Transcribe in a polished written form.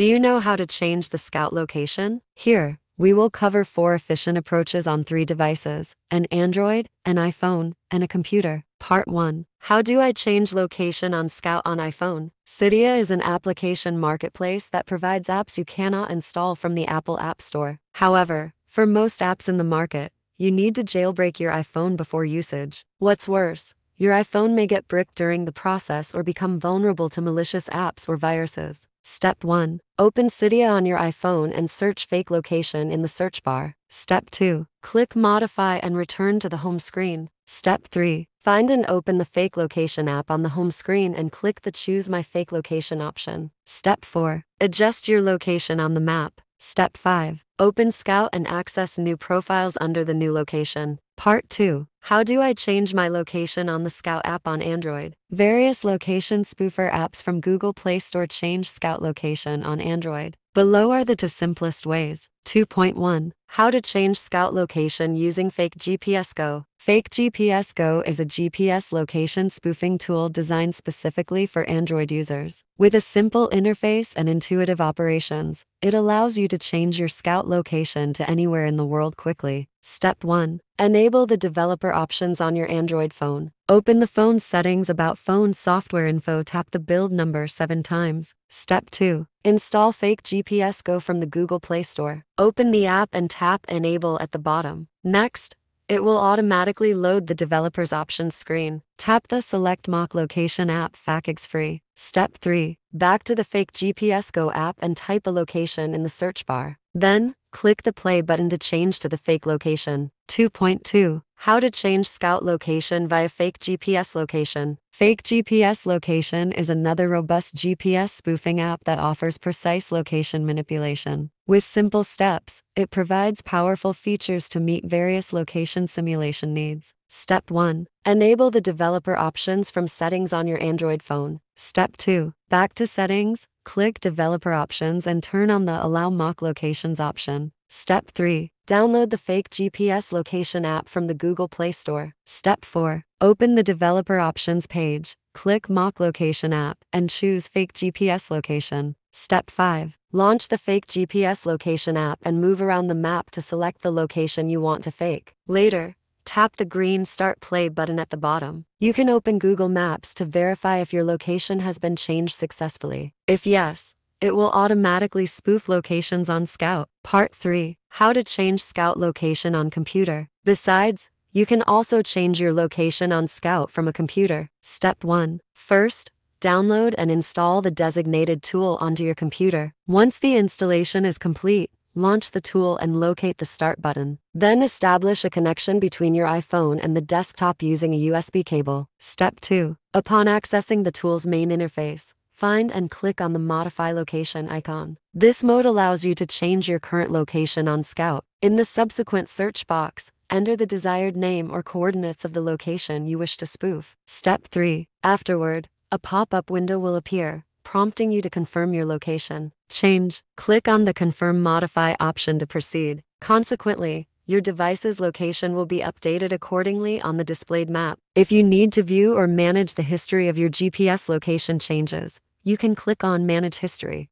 Do you know how to change the Skout location? Here, we will cover 4 efficient approaches on 3 devices, an Android, an iPhone, and a computer. Part 1. How do I change location on Skout on iPhone? Cydia is an application marketplace that provides apps you cannot install from the Apple App Store. However, for most apps in the market, you need to jailbreak your iPhone before usage. What's worse, your iPhone may get bricked during the process or become vulnerable to malicious apps or viruses. Step 1. Open Cydia on your iPhone and search Fake Location in the search bar. Step 2. Click Modify and return to the home screen. Step 3. Find and open the Fake Location app on the home screen and click the Choose My Fake Location option. Step 4. Adjust your location on the map. Step 5. Open Skout and access new profiles under the new location. Part 2. How do I change my location on the Skout app on Android? Various location spoofer apps from Google Play Store change Skout location on Android. Below are the 2 simplest ways. 2.1. How to change Skout location using Fake GPS Go. Fake GPS Go is a GPS location spoofing tool designed specifically for Android users. With a simple interface and intuitive operations, it allows you to change your Skout location to anywhere in the world quickly. Step 1. Enable the developer options on your Android phone. Open the phone settings about phone software info, tap the build number 7 times. Step 2. Install Fake GPS Go from the Google Play Store. Open the app and tap Enable at the bottom. Next, it will automatically load the developer's options screen. Tap the Select Mock Location app, FakeX free. Step 3. Back to the Fake GPS Go app and type a location in the search bar. Then, click the play button to change to the fake location. 2.2. How to change Skout location via Fake GPS Location. Fake GPS Location is another robust GPS spoofing app that offers precise location manipulation. With simple steps, it provides powerful features to meet various location simulation needs. Step 1. Enable the developer options from settings on your Android phone. Step 2. Back to settings, click developer options and turn on the Allow Mock Locations option. Step 3. Download the Fake GPS Location app from the Google Play Store. Step 4. Open the developer options page, click Mock Location app, and choose Fake GPS Location. Step 5. Launch the Fake GPS Location app and move around the map to select the location you want to fake. Later, tap the green Start Play button at the bottom. You can open Google Maps to verify if your location has been changed successfully. If yes, it will automatically spoof locations on Skout. Part 3. How to change Skout location on computer. Besides, you can also change your location on Skout from a computer. Step 1. First, download and install the designated tool onto your computer. Once the installation is complete, launch the tool and locate the Start button. Then establish a connection between your iPhone and the desktop using a USB cable. Step 2. Upon accessing the tool's main interface, find and click on the Modify Location icon. This mode allows you to change your current location on Skout. In the subsequent search box, enter the desired name or coordinates of the location you wish to spoof. Step 3. Afterward, a pop-up window will appear, prompting you to confirm your location change. Click on the Confirm Modify option to proceed. Consequently, your device's location will be updated accordingly on the displayed map. If you need to view or manage the history of your GPS location changes, you can click on Manage History.